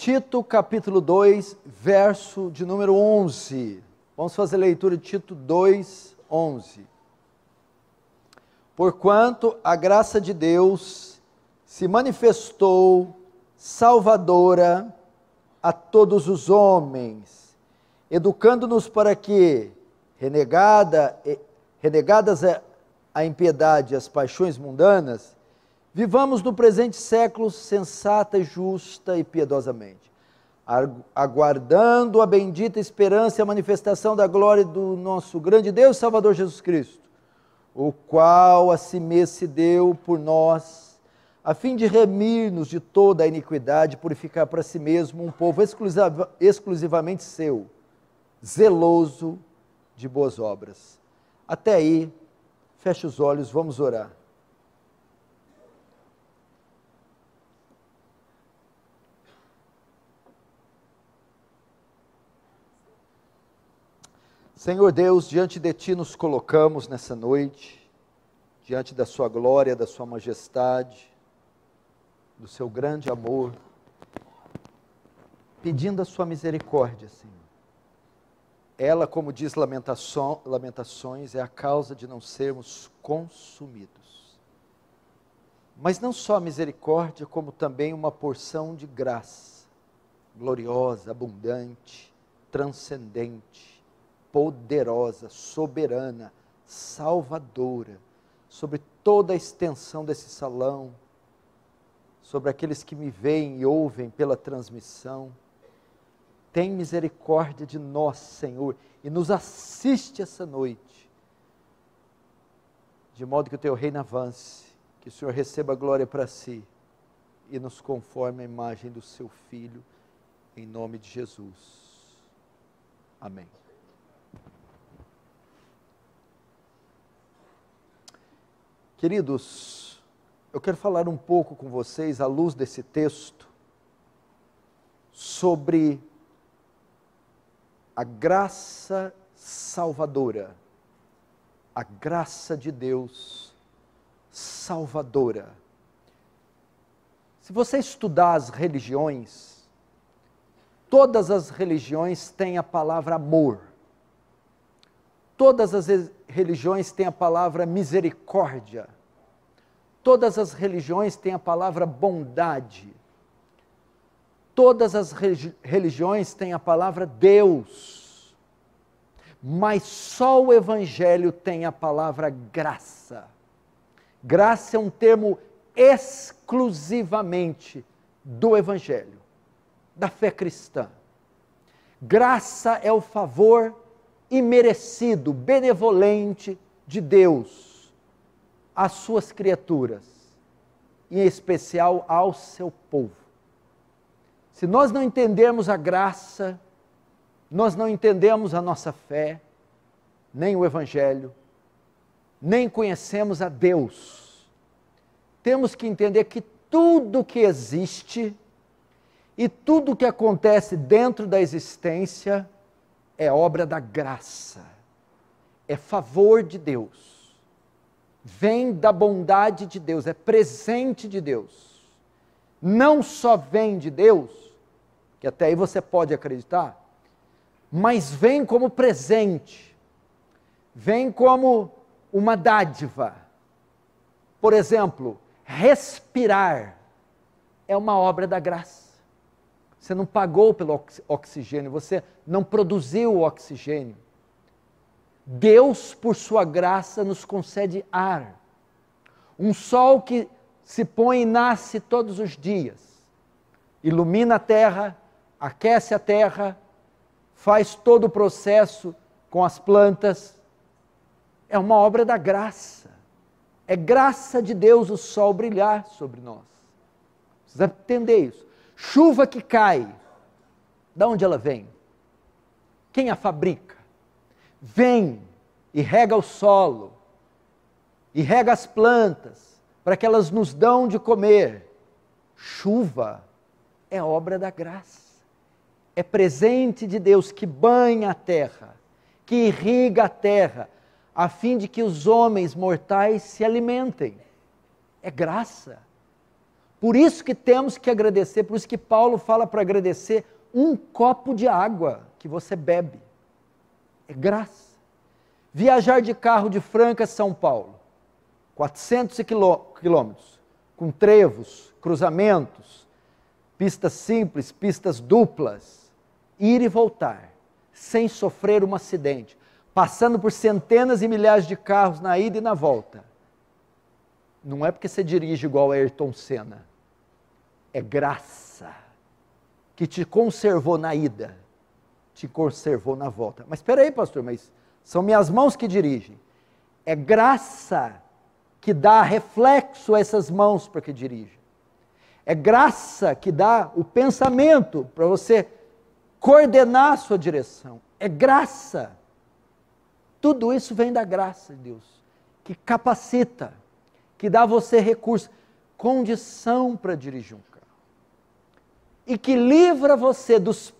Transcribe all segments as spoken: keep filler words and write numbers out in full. Tito capítulo dois, verso de número onze. Vamos fazer a leitura de Tito dois, onze. Porquanto a graça de Deus se manifestou salvadora a todos os homens, educando-nos para que, renegada, renegadas a impiedade e as paixões mundanas, vivamos no presente século sensata, justa e piedosamente, aguardando a bendita esperança e a manifestação da glória do nosso grande Deus e Salvador Jesus Cristo, o qual a si mesmo se deu por nós, a fim de remir-nos de toda a iniquidade e purificar para si mesmo um povo exclusiva, exclusivamente seu, zeloso de boas obras. Até aí, feche os olhos, vamos orar. Senhor Deus, diante de Ti nos colocamos nessa noite, diante da Sua glória, da Sua majestade, do Seu grande amor, pedindo a Sua misericórdia, Senhor. Ela, como diz Lamentações, é a causa de não sermos consumidos. Mas não só a misericórdia, como também uma porção de graça, gloriosa, abundante, transcendente, poderosa, soberana, salvadora, sobre toda a extensão desse salão, sobre aqueles que me veem e ouvem pela transmissão. Tem misericórdia de nós, Senhor, e nos assiste essa noite, de modo que o Teu reino avance, que o Senhor receba a glória para si, e nos conforme a imagem do Seu Filho, em nome de Jesus. Amém. Queridos, eu quero falar um pouco com vocês, à luz desse texto, sobre a graça salvadora, a graça de Deus salvadora. Se você estudar as religiões, todas as religiões têm a palavra amor, todas as religiões têm a palavra misericórdia, todas as religiões têm a palavra bondade, todas as religiões têm a palavra Deus, mas só o Evangelho tem a palavra graça. Graça é um termo exclusivamente do Evangelho, da fé cristã. Graça é o favor imerecido, benevolente de Deus às suas criaturas, em especial ao seu povo. Se nós não entendermos a graça, nós não entendemos a nossa fé, nem o Evangelho, nem conhecemos a Deus. Temos que entender que tudo que existe e tudo que acontece dentro da existência é obra da graça, é favor de Deus, vem da bondade de Deus, é presente de Deus. Não só vem de Deus, que até aí você pode acreditar, mas vem como presente, vem como uma dádiva. Por exemplo, respirar é uma obra da graça. Você não pagou pelo oxigênio, você não produziu o oxigênio. Deus, por sua graça, nos concede ar. Um sol que se põe e nasce todos os dias. Ilumina a terra, aquece a terra, faz todo o processo com as plantas. É uma obra da graça. É graça de Deus o sol brilhar sobre nós. Precisa entender isso. Chuva que cai, de onde ela vem? Quem a fabrica? Vem e rega o solo, e rega as plantas, para que elas nos dão de comer. Chuva é obra da graça, é presente de Deus que banha a terra, que irriga a terra, a fim de que os homens mortais se alimentem. É graça. Por isso que temos que agradecer, por isso que Paulo fala para agradecer um copo de água que você bebe. É graça. Viajar de carro de Franca a São Paulo, quatrocentos quilômetros, com trevos, cruzamentos, pistas simples, pistas duplas, ir e voltar, sem sofrer um acidente, passando por centenas e milhares de carros na ida e na volta. Não é porque você dirige igual a Ayrton Senna, é graça que te conservou na ida, te conservou na volta. Mas espera aí, pastor, mas são minhas mãos que dirigem. É graça que dá reflexo a essas mãos para que dirija. É graça que dá o pensamento para você coordenar a sua direção. É graça. Tudo isso vem da graça de Deus, que capacita, que dá a você recurso, condição para dirigir um carro. E que livra você dos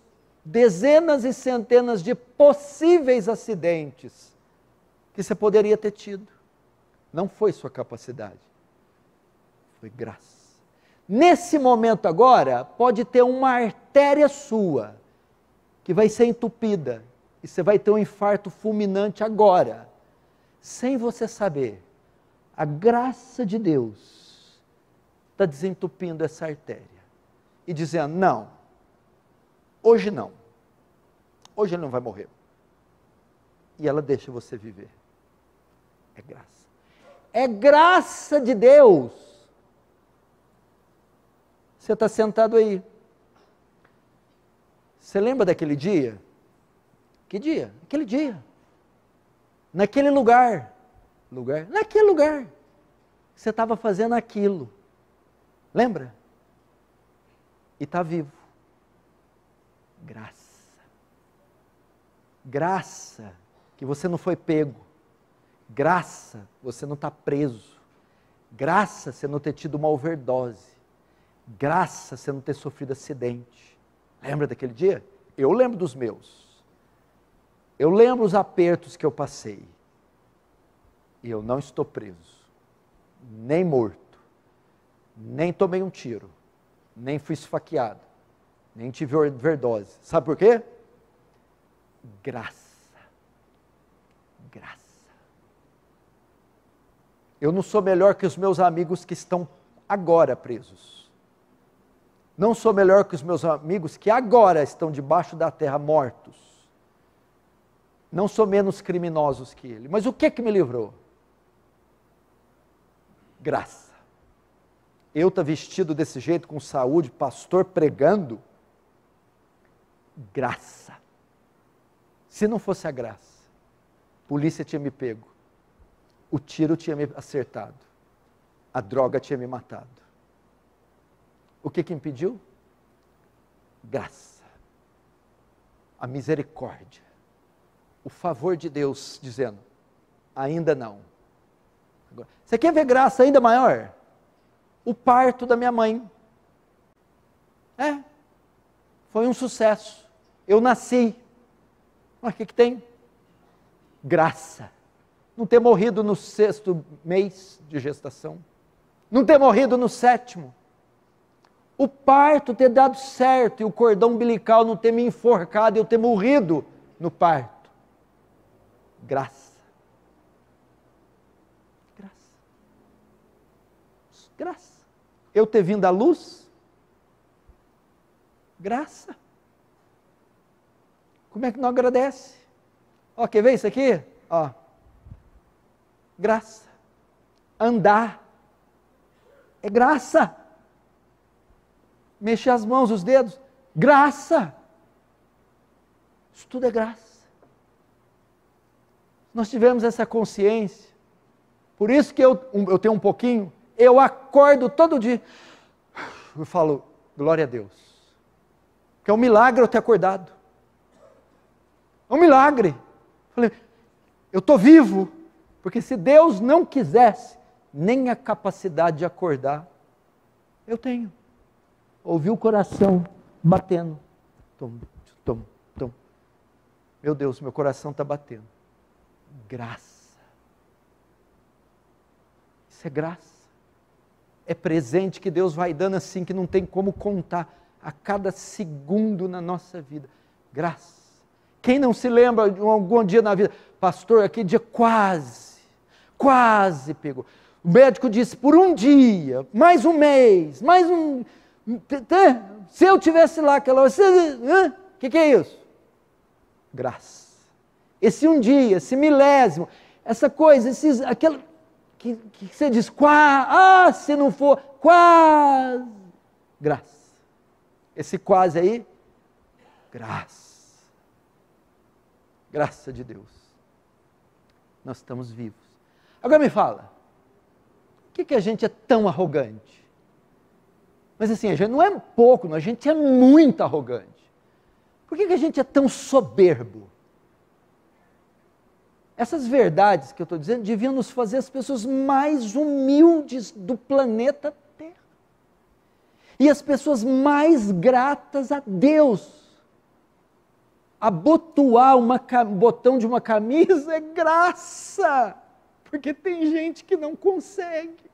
dezenas e centenas de possíveis acidentes que você poderia ter tido. Não foi sua capacidade, foi graça. Nesse momento agora, pode ter uma artéria sua que vai ser entupida e você vai ter um infarto fulminante agora, sem você saber. A graça de Deus está desentupindo essa artéria e dizendo, não, hoje não, hoje ele não vai morrer. E ela deixa você viver. É graça. É graça de Deus. Você está sentado aí. Você lembra daquele dia? Que dia? Aquele dia. Naquele lugar. Lugar, naquele lugar, você estava fazendo aquilo, lembra? E está vivo. Graça, graça que você não foi pego, graça você não está preso, graça você não ter tido uma overdose, graça você não ter sofrido acidente. Lembra daquele dia? Eu lembro dos meus, eu lembro os apertos que eu passei. E eu não estou preso, nem morto, nem tomei um tiro, nem fui esfaqueado, nem tive overdose. Sabe por quê? Graça. Graça. Eu não sou melhor que os meus amigos que estão agora presos. Não sou melhor que os meus amigos que agora estão debaixo da terra mortos. Não sou menos criminosos que ele. Mas o que que me livrou? Graça. Eu estou vestido desse jeito, com saúde, pastor pregando, graça. Se não fosse a graça, a polícia tinha me pego, o tiro tinha me acertado, a droga tinha me matado. O que que impediu? Graça. A misericórdia. O favor de Deus, dizendo, ainda não. Você quer ver graça ainda maior? O parto da minha mãe. É, foi um sucesso. Eu nasci. Mas o que que tem? Graça. Não ter morrido no sexto mês de gestação. Não ter morrido no sétimo. O parto ter dado certo e o cordão umbilical não ter me enforcado e eu ter morrido no parto. Graça. Graça. Eu ter vindo à luz? Graça. Como é que não agradece? Ó, quer ver isso aqui? Ó. Graça. Andar. É graça. Mexer as mãos, os dedos. Graça. Isso tudo é graça. Nós tivemos essa consciência. Por isso que eu, eu tenho um pouquinho... Eu acordo todo dia, eu falo, glória a Deus, que é um milagre eu ter acordado, é um milagre. Eu falei, eu estou vivo, porque se Deus não quisesse, nem a capacidade de acordar, eu tenho. Ouvi o coração batendo, tom, tom, tom. Meu Deus, meu coração está batendo, graça, isso é graça. é presente que Deus vai dando assim, que não tem como contar a cada segundo na nossa vida. Graça. Quem não se lembra de algum dia na vida? Pastor, aquele dia quase, quase pegou. O médico disse, por um dia, mais um mês, mais um... Se eu tivesse lá aquela hora, o que, que é isso? Graça. Esse um dia, esse milésimo, essa coisa, esses, aquela, que, que você diz, quase, ah, se não for, quase, graça. Esse quase aí, graça. Graça de Deus. Nós estamos vivos. Agora me fala, por que, que a gente é tão arrogante? Mas assim, a gente não é pouco, não, a gente é muito arrogante. Por que, que a gente é tão soberbo? Essas verdades que eu estou dizendo deviam nos fazer as pessoas mais humildes do planeta Terra. E as pessoas mais gratas a Deus. Abotoar um botão de uma camisa é graça, porque tem gente que não consegue.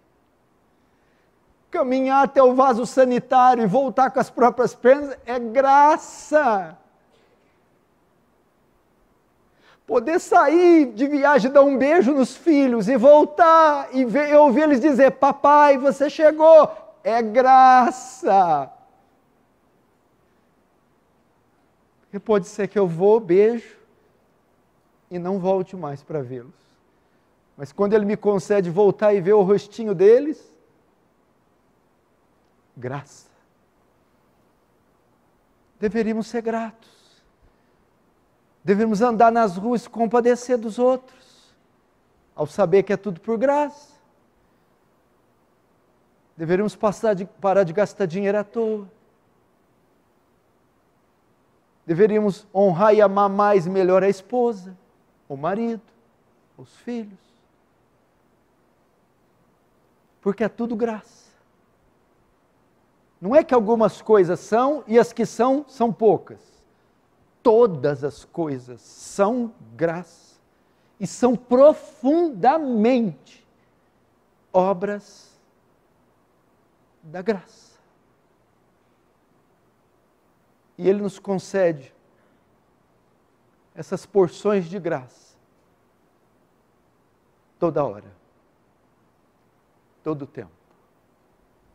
Caminhar até o vaso sanitário e voltar com as próprias pernas é graça. Poder sair de viagem, dar um beijo nos filhos e voltar e ver, ouvir eles dizer, papai, você chegou, é graça. Porque pode ser que eu vou, beijo e não volte mais para vê-los. Mas quando ele me concede voltar e ver o rostinho deles, graça. Deveríamos ser gratos. Devemos andar nas ruas e compadecer dos outros, ao saber que é tudo por graça. Deveríamos passar de, parar de gastar dinheiro à toa. Deveríamos honrar e amar mais e melhor a esposa, o marido, os filhos. Porque é tudo graça. Não é que algumas coisas são, e as que são, são poucas. Todas as coisas são graça, e são profundamente obras da graça. E Ele nos concede essas porções de graça, toda hora, todo o tempo.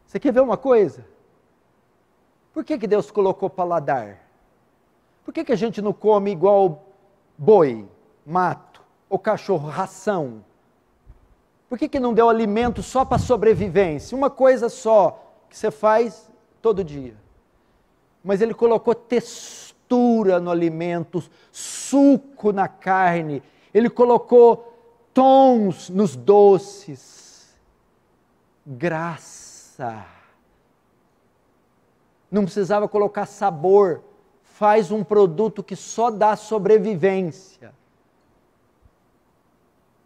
Você quer ver uma coisa? Por que que Deus colocou paladar? Por que que a gente não come igual boi, mato, ou cachorro, ração? Por que que não deu alimento só para sobrevivência? Uma coisa só, que você faz todo dia. Mas Ele colocou textura no alimento, suco na carne, Ele colocou tons nos doces, graça. Não precisava colocar sabor, faz um produto que só dá sobrevivência.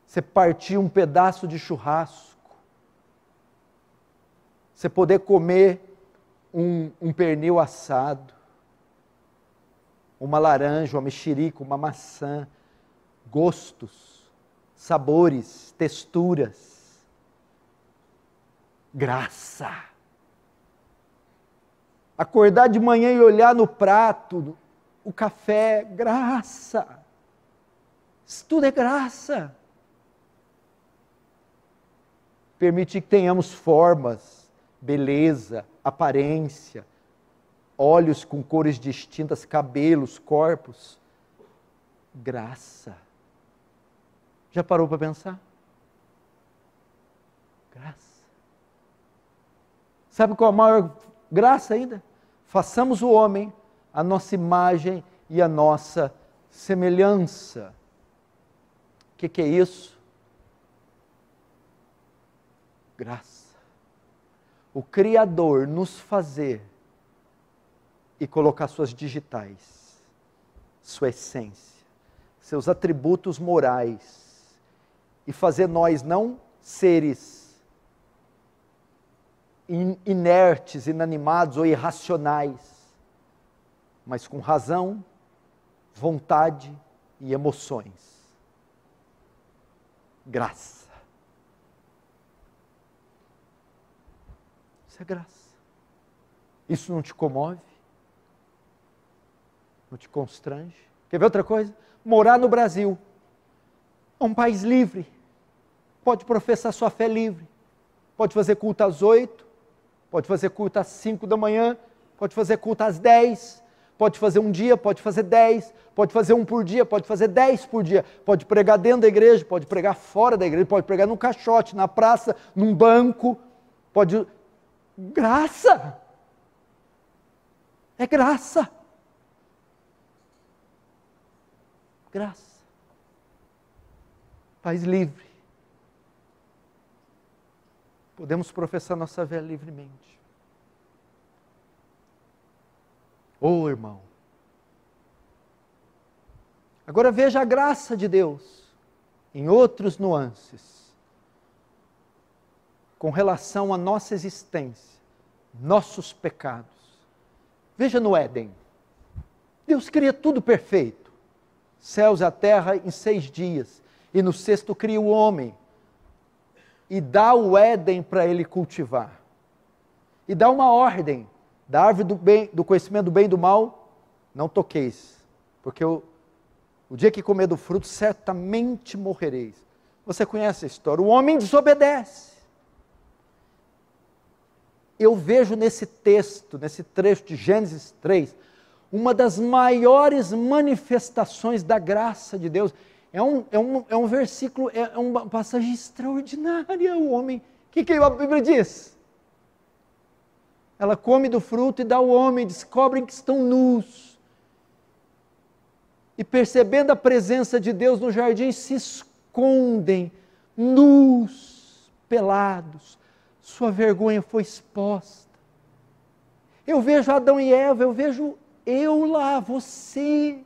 Você partir um pedaço de churrasco, você poder comer um, um pernil assado, uma laranja, uma mexerica, uma maçã, gostos, sabores, texturas, graça. Acordar de manhã e olhar no prato, o café, graça. Isso tudo é graça. Permitir que tenhamos formas, beleza, aparência, olhos com cores distintas, cabelos, corpos. Graça. Já parou para pensar? Graça. Sabe qual a maior graça ainda? Façamos o homem a nossa imagem e a nossa semelhança. O que, que é isso? Graça. O Criador nos fazer e colocar suas digitais, sua essência, seus atributos morais e fazer nós não seres inertes, inanimados ou irracionais, mas com razão, vontade e emoções. Graça. Isso é graça. Isso não te comove? Não te constrange? Quer ver outra coisa? Morar no Brasil. É um país livre. Pode professar sua fé livre. Pode fazer culto às oito. Pode fazer culto às cinco da manhã. Pode fazer culto às dez. Pode fazer um dia, pode fazer dez. Pode fazer um por dia, pode fazer dez por dia. Pode pregar dentro da igreja, pode pregar fora da igreja. Pode pregar num caixote, na praça, num banco. Pode... Graça! É graça! Graça. País livre. Podemos professar nossa fé livremente. Oh, irmão. Agora veja a graça de Deus em outros nuances. Com relação à nossa existência, nossos pecados. Veja no Éden. Deus cria tudo perfeito. Céus e a terra em seis dias, e no sexto cria o homem, e dá o Éden para ele cultivar, e dá uma ordem, da árvore do, bem, do conhecimento do bem e do mal, não toqueis, porque o, o dia que comer do fruto, certamente morrereis. Você conhece a história, o homem desobedece. Eu vejo nesse texto, nesse trecho de Gênesis três, uma das maiores manifestações da graça de Deus. É um, é um, é um versículo, é, é uma passagem extraordinária. O homem, o que, que a Bíblia diz? Ela come do fruto e dá ao homem, descobrem que estão nus. E percebendo a presença de Deus no jardim, se escondem, nus, pelados. Sua vergonha foi exposta. Eu vejo Adão e Eva, eu vejo... Eu lá, você,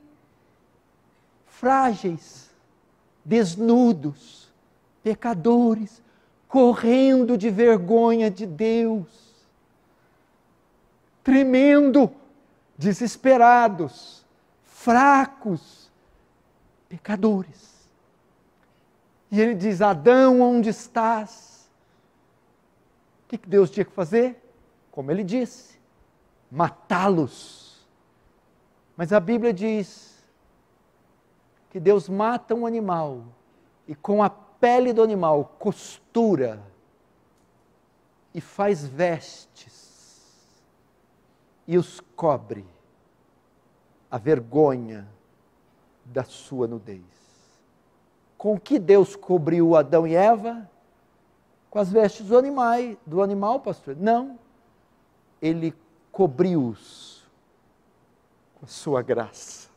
frágeis, desnudos, pecadores, correndo de vergonha de Deus, tremendo, desesperados, fracos, pecadores. E ele diz: Adão, onde estás? O que Deus tinha que fazer? Como ele disse, matá-los. Mas a Bíblia diz que Deus mata um animal e com a pele do animal costura e faz vestes e os cobre a vergonha da sua nudez. Com que Deus cobriu Adão e Eva? Com as vestes do animal, do animal, pastor? Não, ele cobriu-os. A sua graça,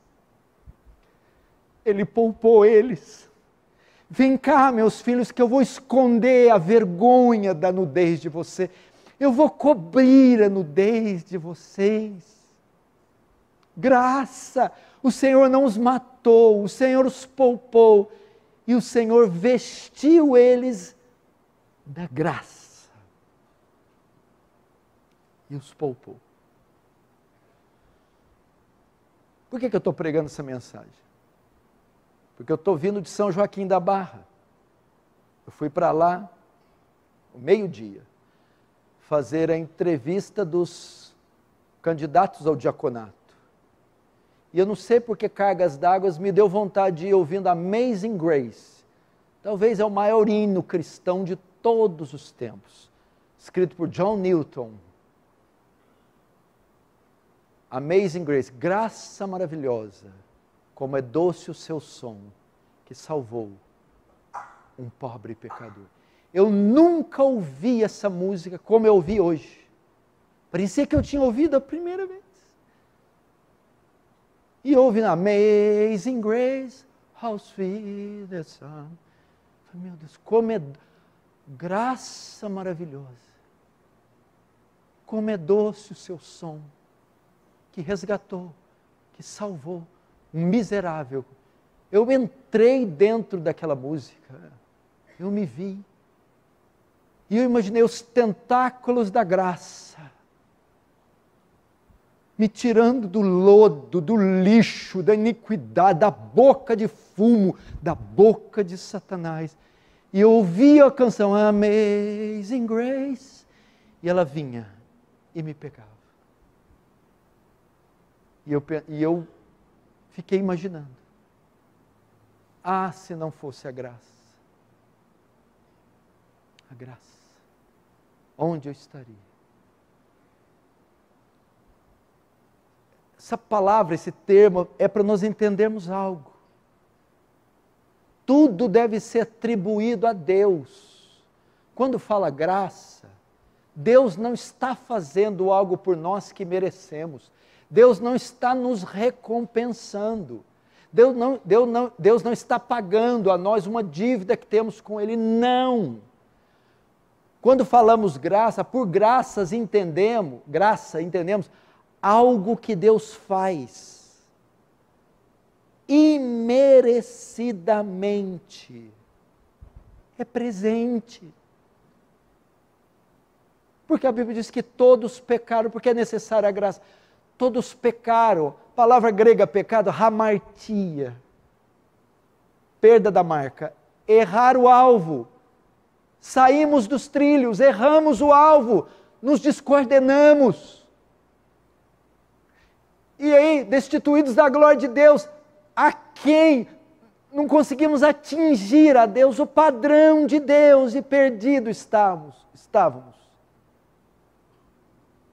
ele poupou eles. Vem cá, meus filhos, que eu vou esconder a vergonha da nudez de você, eu vou cobrir a nudez de vocês. Graça, o Senhor não os matou, o Senhor os poupou, e o Senhor vestiu eles da graça, e os poupou. Por que que eu estou pregando essa mensagem? Porque eu estou vindo de São Joaquim da Barra. Eu fui para lá, ao meio-dia, fazer a entrevista dos candidatos ao diaconato. E eu não sei por que cargas d'água me deu vontade de ir ouvindo Amazing Grace. Talvez é o maior hino cristão de todos os tempos. Escrito por John Newton. Amazing Grace, graça maravilhosa, como é doce o seu som, que salvou um pobre pecador. Eu nunca ouvi essa música como eu ouvi hoje. Parecia que eu tinha ouvido a primeira vez. E ouvi na Amazing Grace, how sweet the sound. Meu Deus, como é graça maravilhosa, como é doce o seu som, que resgatou, que salvou um miserável. Eu entrei dentro daquela música, eu me vi, e eu imaginei os tentáculos da graça, me tirando do lodo, do lixo, da iniquidade, da boca de fumo, da boca de Satanás. E eu ouvi a canção Amazing Grace, E ela vinha e me pegava. E eu, e eu fiquei imaginando. Ah, se não fosse a graça. A graça. Onde eu estaria? Essa palavra, esse termo, é para nós entendermos algo. Tudo deve ser atribuído a Deus. Quando fala graça, Deus não está fazendo algo por nós que merecemos. Deus não está nos recompensando. Deus não, Deus não, Deus não está pagando a nós uma dívida que temos com Ele, não. Quando falamos graça, por graças entendemos, graça entendemos, algo que Deus faz, imerecidamente, é presente. Porque a Bíblia diz que todos pecaram, porque é necessária a graça. Todos pecaram, palavra grega pecado, hamartia, perda da marca, errar o alvo, saímos dos trilhos, erramos o alvo, nos descoordenamos, e aí destituídos da glória de Deus, a quem não conseguimos atingir a Deus, o padrão de Deus, e perdidos estávamos, estávamos.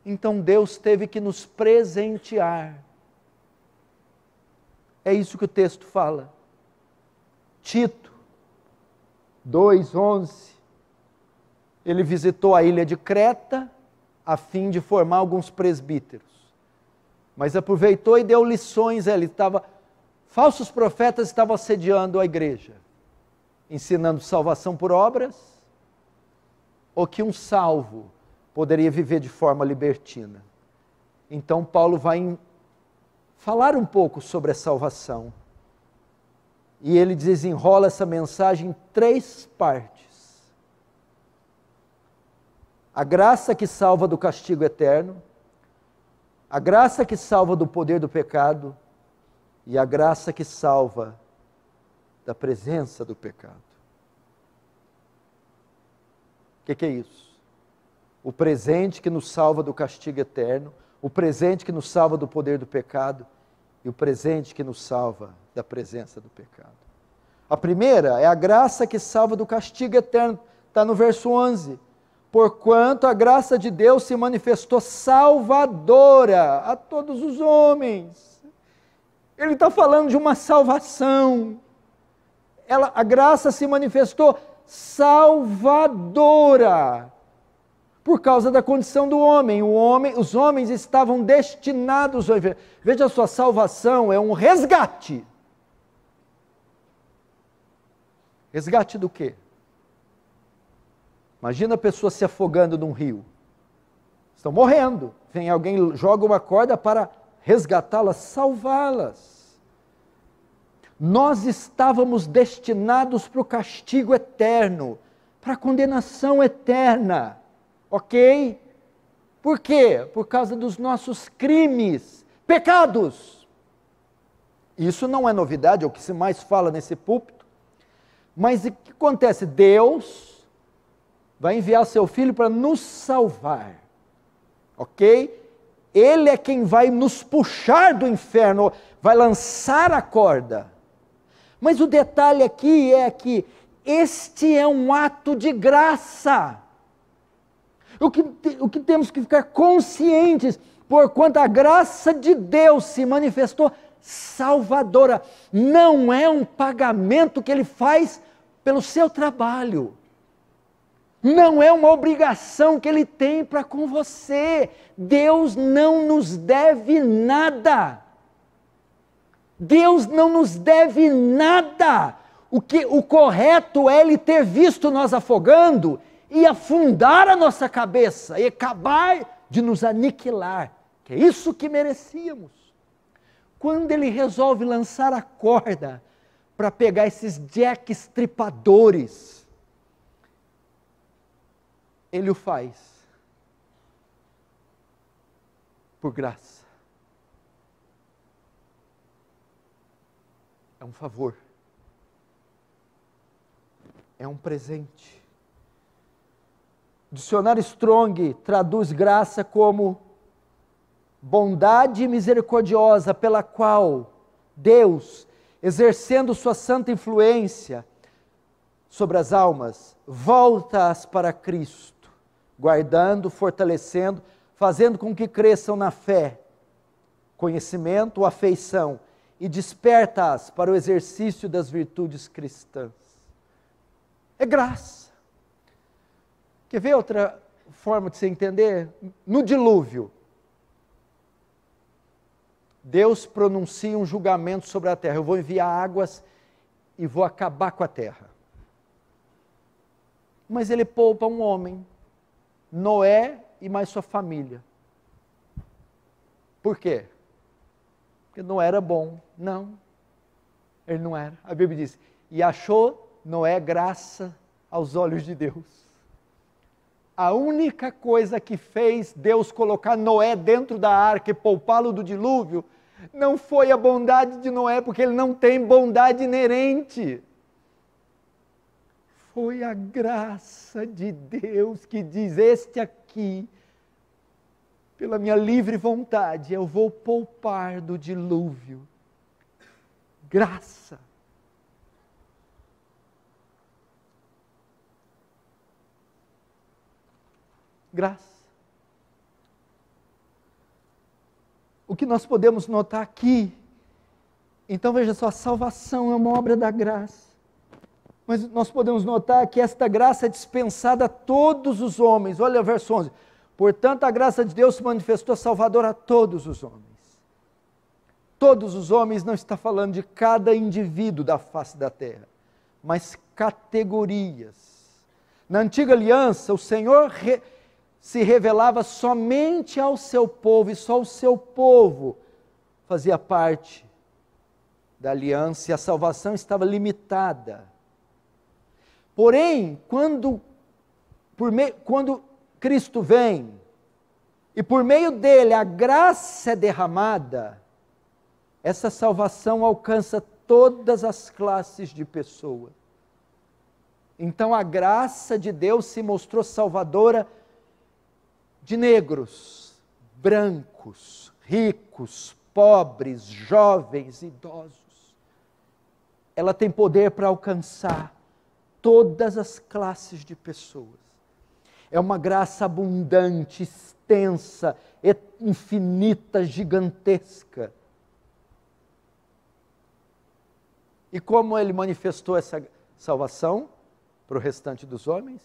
Então Deus teve que nos presentear. É isso que o texto fala. Tito dois, onze. Ele visitou a ilha de Creta a fim de formar alguns presbíteros. Mas aproveitou e deu lições. Ele estava, falsos profetas estavam assediando a igreja, ensinando salvação por obras, ou que um salvo poderia viver de forma libertina. Então Paulo vai falar um pouco sobre a salvação, e ele desenrola essa mensagem em três partes: a graça que salva do castigo eterno, a graça que salva do poder do pecado, e a graça que salva da presença do pecado. O que, que é isso? O presente que nos salva do castigo eterno, o presente que nos salva do poder do pecado e o presente que nos salva da presença do pecado. A primeira é a graça que salva do castigo eterno, está no verso onze. Porquanto a graça de Deus se manifestou salvadora a todos os homens. Ele está falando de uma salvação. Ela, a graça se manifestou salvadora. Por causa da condição do homem, o homem, os homens estavam destinados ao inferno. Veja, a sua salvação é um resgate. Resgate do quê? Imagina a pessoa se afogando num rio. Estão morrendo. Vem alguém, joga uma corda para resgatá-las, salvá-las. Nós estávamos destinados para o castigo eterno, para a condenação eterna. Ok? Por quê? Por causa dos nossos crimes, pecados. Isso não é novidade, é o que se mais fala nesse púlpito. Mas o que acontece? Deus vai enviar seu Filho para nos salvar. Ok? Ele é quem vai nos puxar do inferno, vai lançar a corda. Mas o detalhe aqui é que este é um ato de graça. O que, o que temos que ficar conscientes, porquanto a graça de Deus se manifestou salvadora. Não é um pagamento que Ele faz pelo seu trabalho. Não é uma obrigação que Ele tem para com você. Deus não nos deve nada. Deus não nos deve nada. O, que, o correto é Ele ter visto nós afogando e afundar a nossa cabeça, e acabar de nos aniquilar, que é isso que merecíamos. Quando Ele resolve lançar a corda para pegar esses destripadores, Ele o faz por graça. É um favor, é um presente. dicionário Strong traduz graça como bondade misericordiosa pela qual Deus, exercendo sua santa influência sobre as almas, volta-as para Cristo, guardando, fortalecendo, fazendo com que cresçam na fé, conhecimento, afeição, e desperta-as para o exercício das virtudes cristãs. É graça. Quer ver outra forma de se entender? No dilúvio, Deus pronuncia um julgamento sobre a terra. Eu vou enviar águas e vou acabar com a terra. Mas ele poupa um homem, Noé e mais sua família. Por quê? Porque não era bom. Não, ele não era. A Bíblia diz, e achou Noé graça aos olhos de Deus. A única coisa que fez Deus colocar Noé dentro da arca e poupá-lo do dilúvio, não foi a bondade de Noé, porque ele não tem bondade inerente. Foi a graça de Deus que diz, este aqui, pela minha livre vontade, eu vou poupar do dilúvio. Graça. Graça. O que nós podemos notar aqui, então veja só, a salvação é uma obra da graça. Mas nós podemos notar que esta graça é dispensada a todos os homens. Olha o verso onze. Portanto, a graça de Deus se manifestou salvadora a todos os homens. Todos os homens não está falando de cada indivíduo da face da terra, mas categorias. Na antiga aliança, o Senhor re- se revelava somente ao seu povo, e só o seu povo fazia parte da aliança, e a salvação estava limitada. Porém, quando, por meio, quando Cristo vem, e por meio dele a graça é derramada, essa salvação alcança todas as classes de pessoa. Então a graça de Deus se mostrou salvadora de negros, brancos, ricos, pobres, jovens, idosos. Ela tem poder para alcançar todas as classes de pessoas. É uma graça abundante, extensa, infinita, gigantesca. E como ele manifestou essa salvação para o restante dos homens?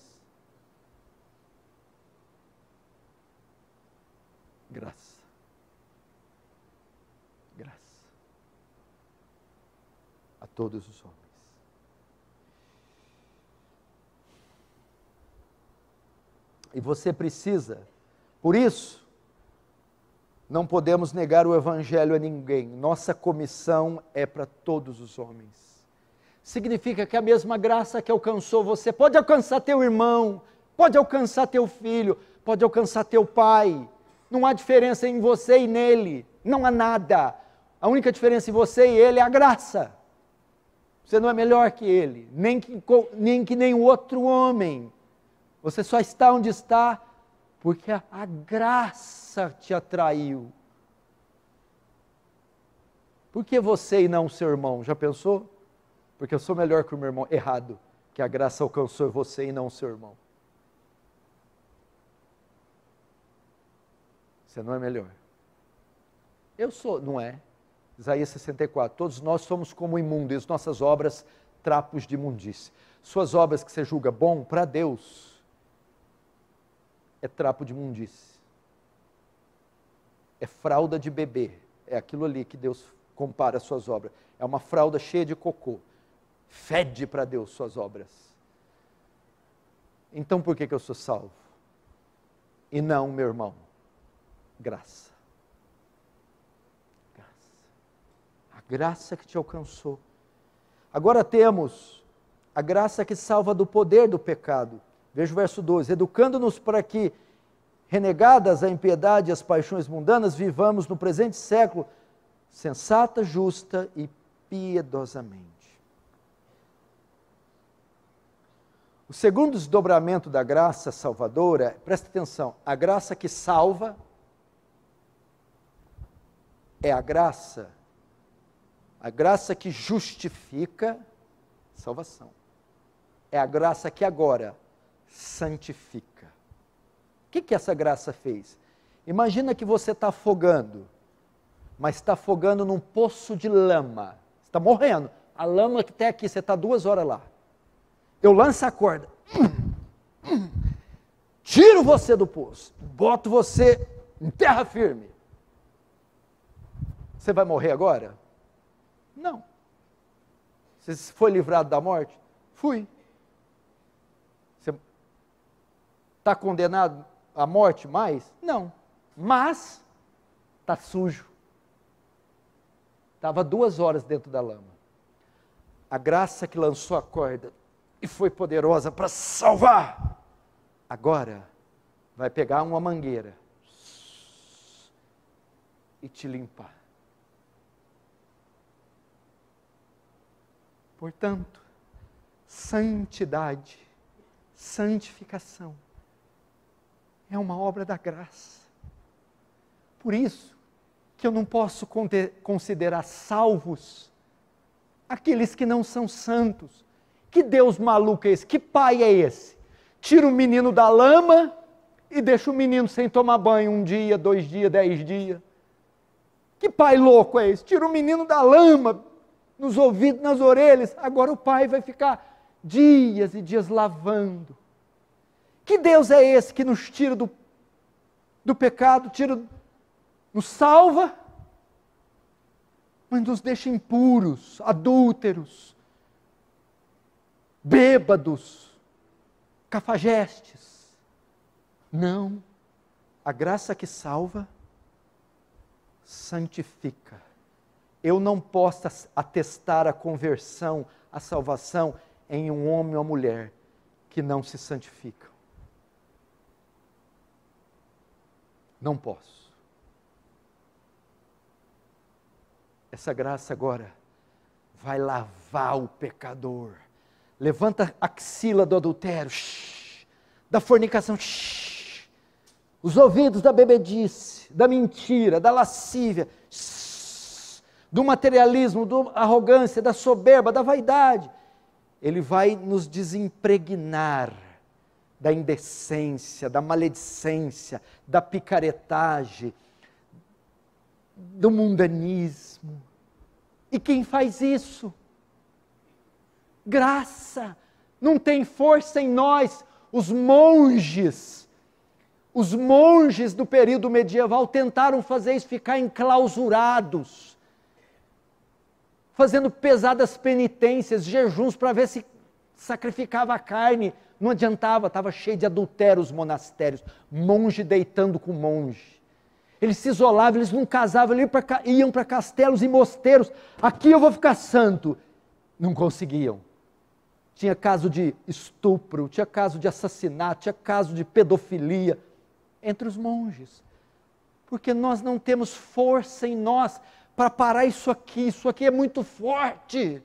Graça. Graça. A todos os homens. E você precisa, por isso, não podemos negar o Evangelho a ninguém. Nossa comissão é para todos os homens. Significa que a mesma graça que alcançou você, pode alcançar teu irmão, pode alcançar teu filho, pode alcançar teu pai. Não há diferença em você e nele, não há nada. A única diferença em você e ele é a graça. Você não é melhor que ele, nem que nem que nem o outro homem. Você só está onde está porque a, a graça te atraiu. Por que você e não o seu irmão? Já pensou? Porque eu sou melhor que o meu irmão. Errado, que a graça alcançou você e não o seu irmão. Você não é melhor. Eu sou, não é? Isaías sessenta e quatro, todos nós somos como imundo e as nossas obras trapos de imundícia. Suas obras que você julga bom para Deus é trapo de imundícia, é fralda de bebê, é aquilo ali que Deus compara às suas obras, é uma fralda cheia de cocô, fede para Deus suas obras. Então por que que eu sou salvo? E não, meu irmão, graça, graça, a graça que te alcançou. Agora temos a graça que salva do poder do pecado. Veja o verso doze, educando-nos para que, renegadas a impiedade e as paixões mundanas, vivamos no presente século, sensata, justa e piedosamente. O segundo desdobramento da graça salvadora, presta atenção, a graça que salva é a graça, a graça que justifica salvação. É a graça que agora santifica. O que que essa graça fez? Imagina que você está afogando, mas está afogando num poço de lama. Você está morrendo. A lama que tem aqui, você está duas horas lá. Eu lanço a corda, tiro você do poço, boto você em terra firme. Você vai morrer agora? Não. Você foi livrado da morte? Fui. Você está condenado à morte mais? Não. Mas está sujo. Estava duas horas dentro da lama. A graça que lançou a corda e foi poderosa para salvar, agora vai pegar uma mangueira e te limpar. Portanto, santidade, santificação, é uma obra da graça. Por isso que eu não posso considerar salvos aqueles que não são santos. Que Deus maluco é esse? Que pai é esse? Tira o menino da lama e deixa o menino sem tomar banho um dia, dois dias, dez dias. Que pai louco é esse? Tira o menino da lama, nos ouvidos, nas orelhas. Agora o pai vai ficar dias e dias lavando. Que Deus é esse que nos tira do, do pecado, tira, nos salva, mas nos deixa impuros, adúlteros, bêbados, cafajestes? Não. A graça que salva, santifica. Eu não posso atestar a conversão, a salvação em um homem ou uma mulher que não se santificam. Não posso. Essa graça agora vai lavar o pecador. Levanta a axila do adultério, shh, da fornicação, shh, os ouvidos da bebedice, da mentira, da lascívia, shh, do materialismo, da arrogância, da soberba, da vaidade. Ele vai nos desimpregnar da indecência, da maledicência, da picaretagem, do mundanismo. E quem faz isso? Graça, não tem força em nós. Os monges, os monges do período medieval tentaram fazer isso, ficar enclausurados, fazendo pesadas penitências, jejuns, para ver se sacrificava a carne. Não adiantava, estava cheio de adultério os monastérios, monge deitando com monge. Eles se isolavam, eles não casavam, eles iam para castelos e mosteiros. Aqui eu vou ficar santo. Não conseguiam. Tinha caso de estupro, tinha caso de assassinato, tinha caso de pedofilia entre os monges. Porque nós não temos força em nós para parar isso aqui. Isso aqui é muito forte.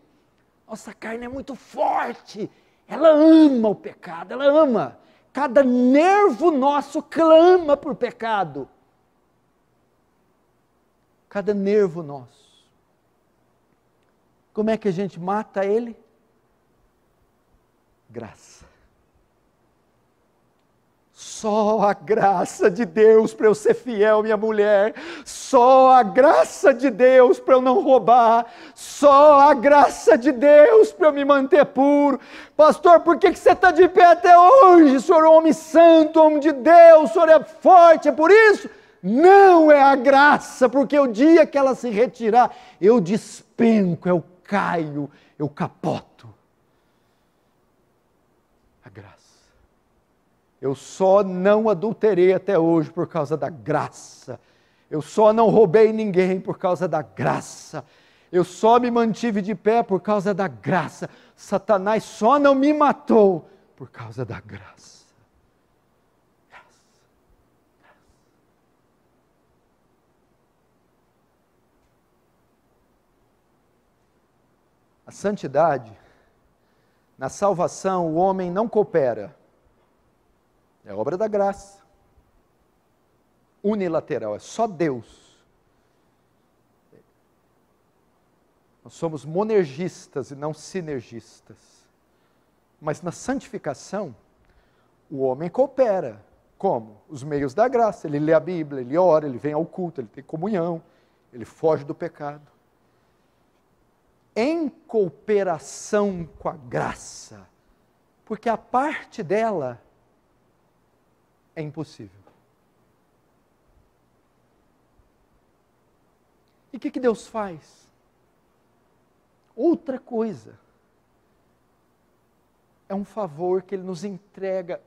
Nossa carne é muito forte. Ela ama o pecado, ela ama. Cada nervo nosso clama por pecado. Cada nervo nosso. Como é que a gente mata ele? Graça. Só a graça de Deus para eu ser fiel à minha mulher, só a graça de Deus para eu não roubar, só a graça de Deus para eu me manter puro. Pastor, por que que você está de pé até hoje? O senhor é um homem santo, homem de Deus, o senhor é forte, é por isso? Não, é a graça, porque o dia que ela se retirar, eu despenco, eu caio, eu capoto. A graça. Eu só não adulterei até hoje por causa da graça. Eu só não roubei ninguém por causa da graça. Eu só me mantive de pé por causa da graça. Satanás só não me matou por causa da graça. A santidade na salvação o homem não coopera. É obra da graça. Unilateral, é só Deus. Nós somos monergistas e não sinergistas. Mas na santificação, o homem coopera. Como? Os meios da graça. Ele lê a Bíblia, ele ora, ele vem ao culto, ele tem comunhão, ele foge do pecado. Em cooperação com a graça. Porque a parte dela é impossível. E o que, que Deus faz? Outra coisa. É um favor que Ele nos entrega.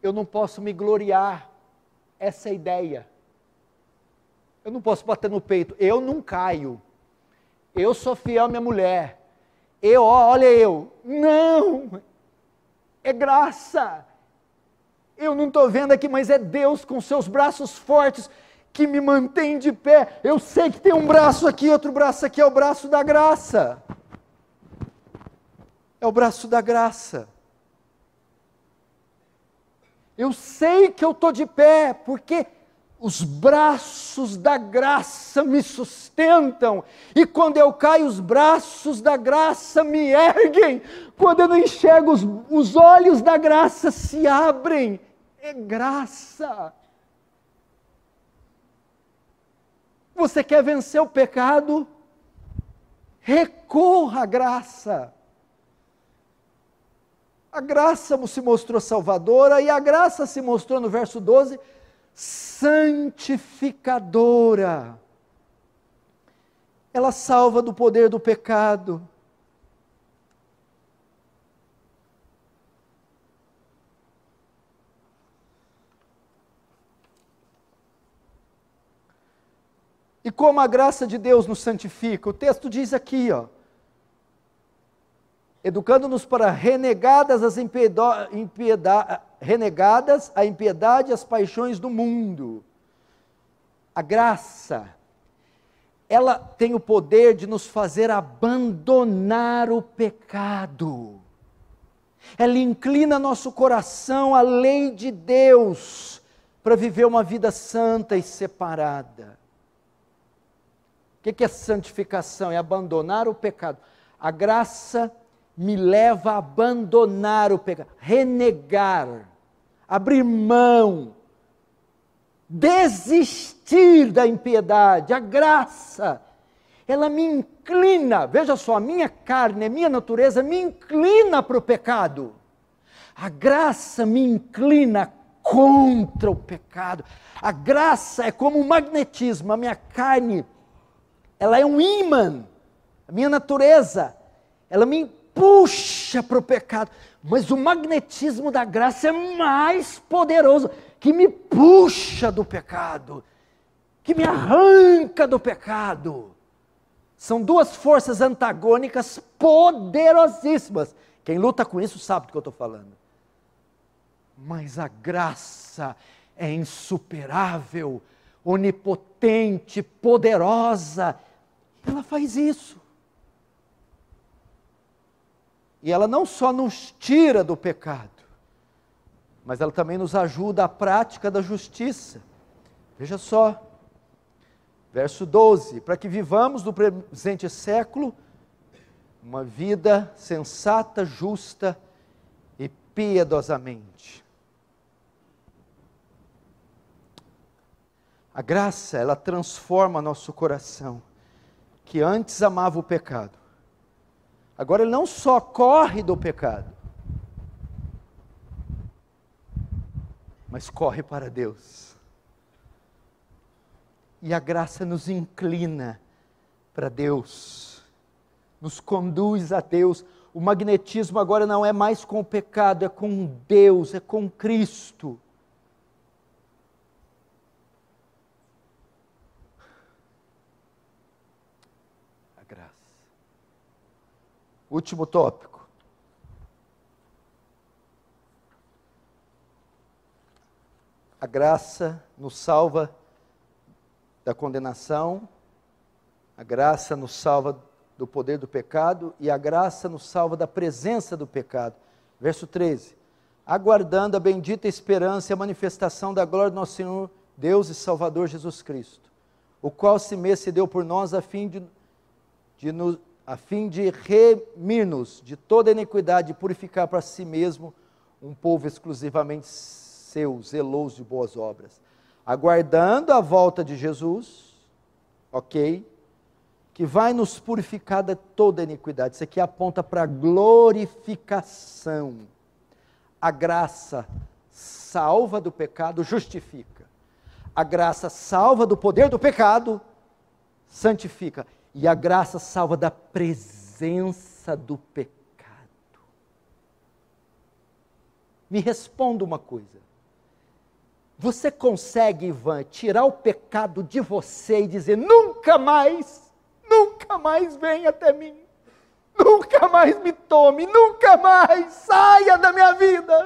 Eu não posso me gloriar. Essa é a ideia. Eu não posso bater no peito. Eu não caio. Eu sou fiel à minha mulher. Eu, ó, olha eu. Não! É graça. Eu não estou vendo aqui, mas é Deus com seus braços fortes que me mantém de pé. Eu sei que tem um braço aqui, outro braço aqui, é o braço da graça. É o braço da graça. Eu sei que eu estou de pé, porque os braços da graça me sustentam, e quando eu caio, os braços da graça me erguem. Quando eu não enxergo, os, os olhos da graça se abrem. É graça. Você quer vencer o pecado? Recorra à graça. A graça se mostrou salvadora, e a graça se mostrou, no verso doze, santificadora. Ela salva do poder do pecado. E como a graça de Deus nos santifica? O texto diz aqui, ó, educando-nos para renegadas, as impiedo, impieda, renegadas a impiedade e as paixões do mundo. A graça, ela tem o poder de nos fazer abandonar o pecado. Ela inclina nosso coração à lei de Deus, para viver uma vida santa e separada. O que é santificação? É abandonar o pecado. A graça me leva a abandonar o pecado, renegar, abrir mão, desistir da impiedade. A graça, ela me inclina, veja só, a minha carne, a minha natureza me inclina para o pecado. A graça me inclina contra o pecado. A graça é como um magnetismo, a minha carne, ela é um ímã, a minha natureza, ela me puxa para o pecado, mas o magnetismo da graça é mais poderoso, que me puxa do pecado, que me arranca do pecado. São duas forças antagônicas poderosíssimas, quem luta com isso sabe do que eu estou falando, mas a graça é insuperável, onipotente, poderosa, ela faz isso. E ela não só nos tira do pecado, mas ela também nos ajuda à prática da justiça. Veja só, verso doze, para que vivamos no presente século uma vida sensata, justa e piedosamente. A graça, ela transforma nosso coração, que antes amava o pecado. Agora ele não só corre do pecado, mas corre para Deus. E a graça nos inclina para Deus, nos conduz a Deus. O magnetismo agora não é mais com o pecado, é com Deus, é com Cristo. Último tópico. A graça nos salva da condenação, a graça nos salva do poder do pecado, e a graça nos salva da presença do pecado. Verso treze, aguardando a bendita esperança e a manifestação da glória do nosso Senhor, Deus e Salvador Jesus Cristo, o qual se deu por nós a fim de, de, nos, a fim de remir-nos de toda iniquidade e purificar para si mesmo um povo exclusivamente seu, zeloso de boas obras. Aguardando a volta de Jesus, ok, que vai nos purificar de toda iniquidade. Isso aqui aponta para a glorificação. A graça salva do pecado, justifica. A graça salva do poder do pecado, santifica. E a graça salva da presença do pecado. Me responda uma coisa. Você consegue, Ivan, tirar o pecado de você e dizer, nunca mais... nunca mais venha até mim, nunca mais me tome, nunca mais saia da minha vida?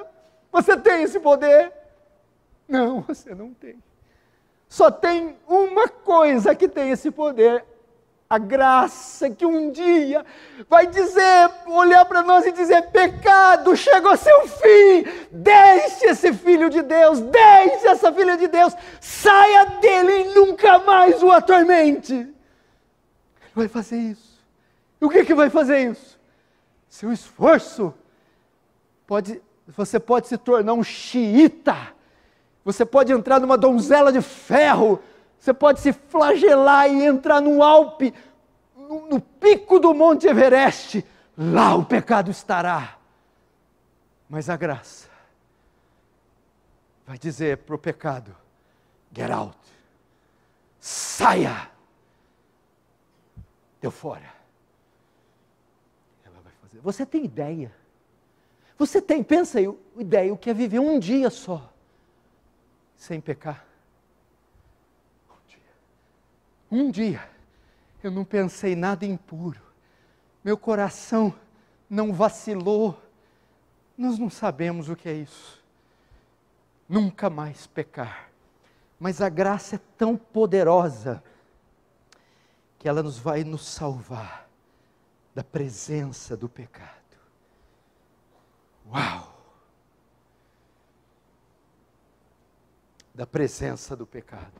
Você tem esse poder? Não, você não tem. Só tem uma coisa que tem esse poder, a graça que um dia vai dizer, olhar para nós e dizer, pecado, chegou ao seu fim, deixe esse filho de Deus, deixe essa filha de Deus, saia dele e nunca mais o atormente. Vai fazer isso. E o que que vai fazer isso? Seu esforço, pode, você pode se tornar um xiita, você pode entrar numa donzela de ferro, você pode se flagelar e entrar no Alpe, no, no pico do Monte Everest, lá o pecado estará. Mas a graça vai dizer para o pecado, get out, saia, deu fora. Ela vai fazer. Você tem ideia? Você tem, pensa aí, ideia, o que é viver um dia só, sem pecar? Um dia. Um dia, eu não pensei nada impuro, meu coração não vacilou, nós não sabemos o que é isso, nunca mais pecar. Mas a graça é tão poderosa, que ela nos vai nos salvar da presença do pecado. Uau! Da presença do pecado.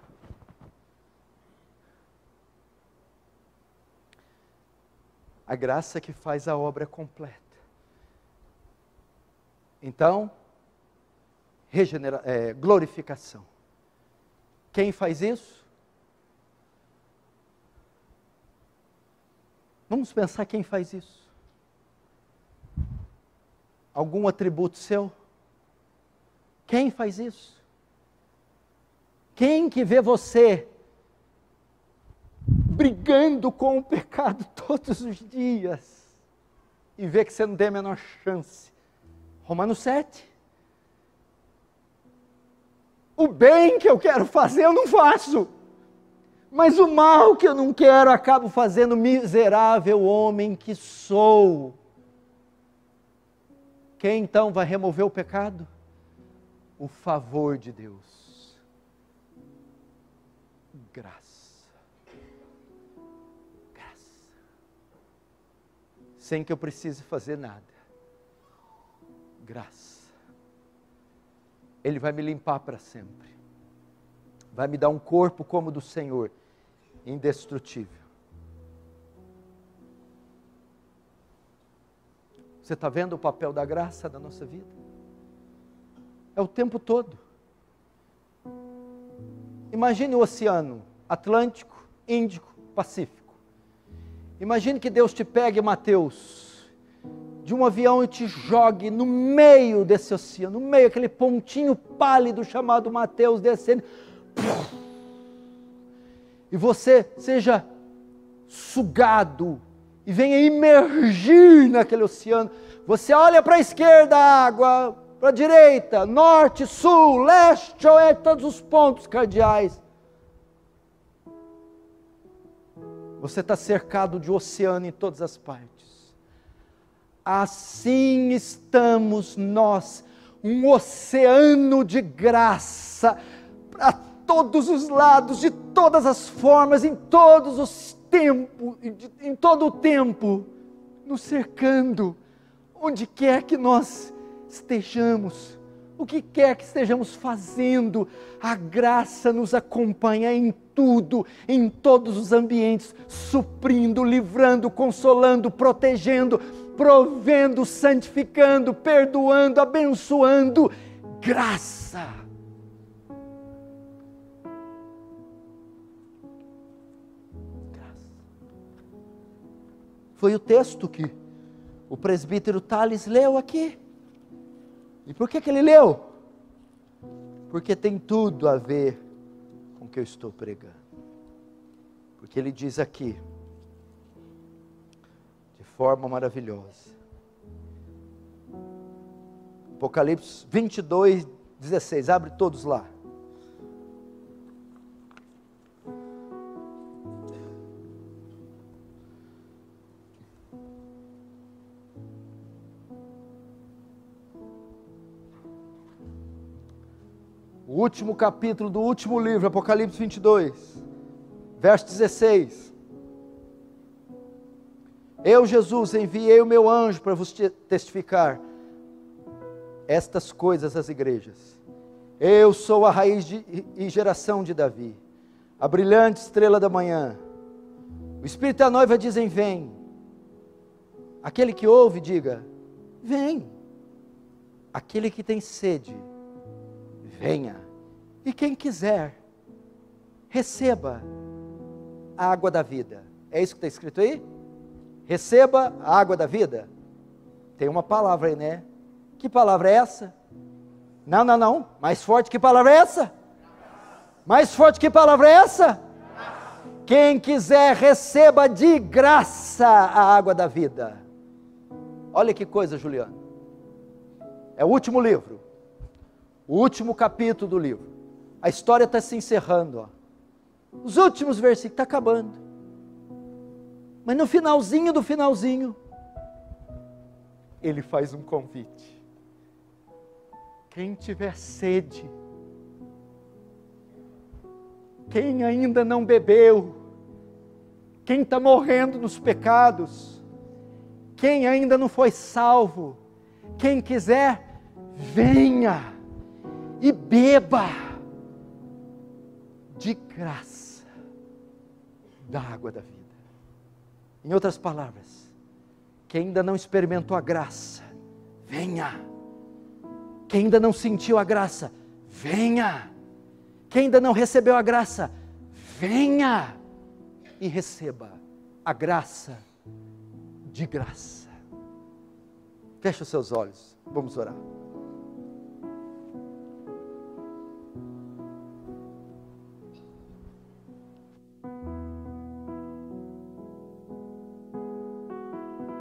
A graça que faz a obra completa. Então, regenera- é, glorificação. Quem faz isso? Vamos pensar quem faz isso. Algum atributo seu? Quem faz isso? Quem que vê você brigando com o pecado todos os dias e vê que você não tem a menor chance? Romanos sete. O bem que eu quero fazer, eu não faço. Mas o mal que eu não quero, acabo fazendo, miserável homem que sou. Quem então vai remover o pecado? O favor de Deus. Graça. Graça. Sem que eu precise fazer nada. Graça. Ele vai me limpar para sempre. Vai me dar um corpo como o do Senhor, indestrutível. Você está vendo o papel da graça na nossa vida? É o tempo todo. Imagine o oceano Atlântico, Índico, Pacífico. Imagine que Deus te pegue, Mateus, de um avião e te jogue no meio desse oceano, no meio, aquele pontinho pálido chamado Mateus descendo, e você seja sugado, e venha imergir naquele oceano. Você olha para a esquerda, água, para a direita, norte, sul, leste, oeste, todos os pontos cardeais, você está cercado de oceano em todas as partes. Assim estamos nós, um oceano de graça, para todos os lados, de todas as formas, em todos os tempo, em todo o tempo, nos cercando, onde quer que nós estejamos, o que quer que estejamos fazendo, a graça nos acompanha em tudo, em todos os ambientes, suprindo, livrando, consolando, protegendo, provendo, santificando, perdoando, abençoando. Graça. Graça. Foi o texto que o presbítero Thales leu aqui. E por que que ele leu? Porque tem tudo a ver com o que eu estou pregando. Porque ele diz aqui, de forma maravilhosa, Apocalipse vinte e dois, dezesseis, abre todos lá. O último capítulo do último livro, Apocalipse vinte e dois, verso dezesseis. Eu, Jesus, enviei o meu anjo para vos testificar estas coisas às igrejas. Eu sou a raiz de, e geração de Davi, a brilhante estrela da manhã. O Espírito e a noiva dizem: vem. Aquele que ouve, diga: vem. Aquele que tem sede, venha. E quem quiser, receba a água da vida. É isso que está escrito aí? Receba a água da vida. Tem uma palavra aí, né? Que palavra é essa? Não, não, não. Mais forte, que palavra é essa? Mais forte, que palavra é essa? Quem quiser, receba de graça a água da vida. Olha que coisa, Juliano. É o último livro. O último capítulo do livro. A história está se encerrando, ó. Os últimos versículos, está acabando. Mas no finalzinho do finalzinho, ele faz um convite. Quem tiver sede, quem ainda não bebeu, quem está morrendo nos pecados, quem ainda não foi salvo, quem quiser, venha e beba de graça da água da vida. Em outras palavras, quem ainda não experimentou a graça, venha. Quem ainda não sentiu a graça, venha. Quem ainda não recebeu a graça, venha e receba a graça de graça. Feche os seus olhos, vamos orar.